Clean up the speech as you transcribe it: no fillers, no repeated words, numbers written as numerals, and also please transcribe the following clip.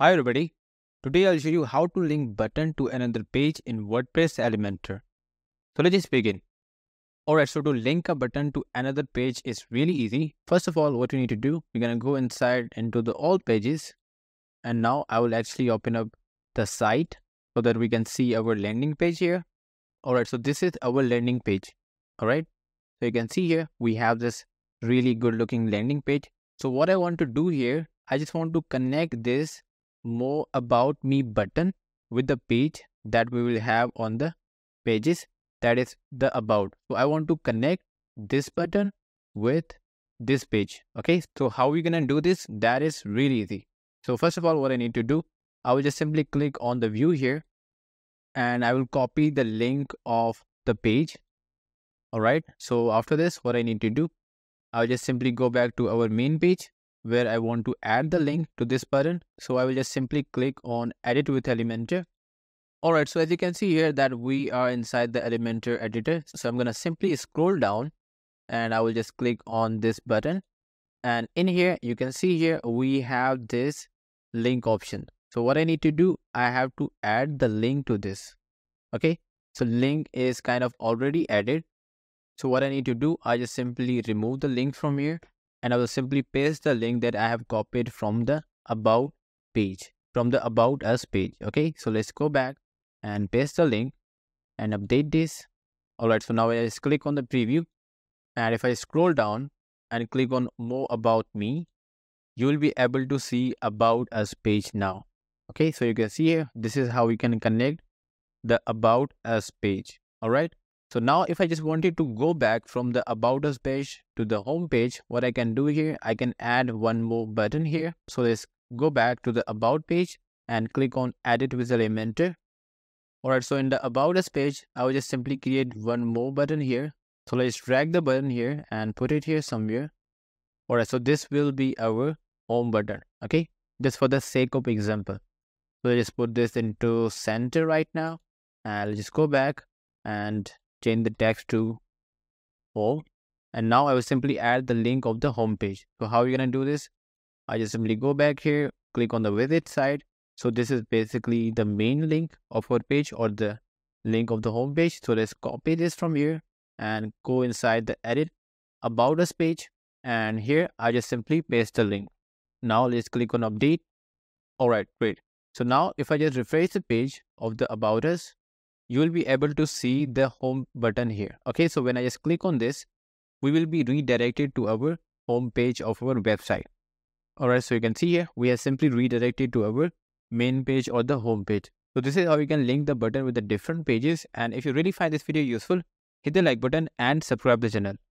Hi everybody, today I'll show you how to link button to another page in WordPress Elementor. So let's just begin. Alright, so to link a button to another page is really easy. First of all, what you need to do, we're gonna go inside into the all pages, and now I will actually open up the site so that we can see our landing page here. Alright, so this is our landing page. Alright, so you can see here we have this really good looking landing page. So what I want to do here, I just want to connect this more about me button with the page that we will have on the pages, that is the about. So I want to connect this button with this page. Okay, so how we gonna do this? That is really easy. So first of all, what I need to do, I will just simply click on the view here and I will copy the link of the page. All right, so after this, what I need to do, I'll just simply go back to our main page where I want to add the link to this button. So I will just simply click on edit with Elementor. Alright, so as you can see here that we are inside the Elementor editor. So I'm gonna simply scroll down and I will just click on this button. And in here, you can see here, we have this link option. So what I need to do, I have to add the link to this. Okay, so link is kind of already added. So what I need to do, I just simply remove the link from here. And I will simply paste the link that I have copied from the about page, from the about us page. Okay, so let's go back and paste the link and update this. All right, so now I just click on the preview. And if I scroll down and click on more about me, you will be able to see about us page now. Okay, so you can see here, this is how we can connect the about us page. All right. So now if I just wanted to go back from the about us page to the home page, what I can do here, I can add one more button here. So let's go back to the about page and click on edit with Elementor. Alright, so in the about us page, I will just simply create one more button here. So let's drag the button here and put it here somewhere. Alright, so this will be our home button. Okay, just for the sake of example. So let's put this into center right now. And I'll just go back and change the text to home, and now I will simply add the link of the home page. So how are you going to do this? I just simply go back here, click on the visit side. So this is basically the main link of our page or the link of the home page. So let's copy this from here and go inside the edit about us page. And here I just simply paste the link. Now let's click on update. All right, great. So now if I just refresh the page of the about us, you will be able to see the home button here. Okay, so when I just click on this, we will be redirected to our home page of our website. Alright, so you can see here, we are simply redirected to our main page or the home page. So this is how you can link the button with the different pages. And if you really find this video useful, hit the like button and subscribe the channel.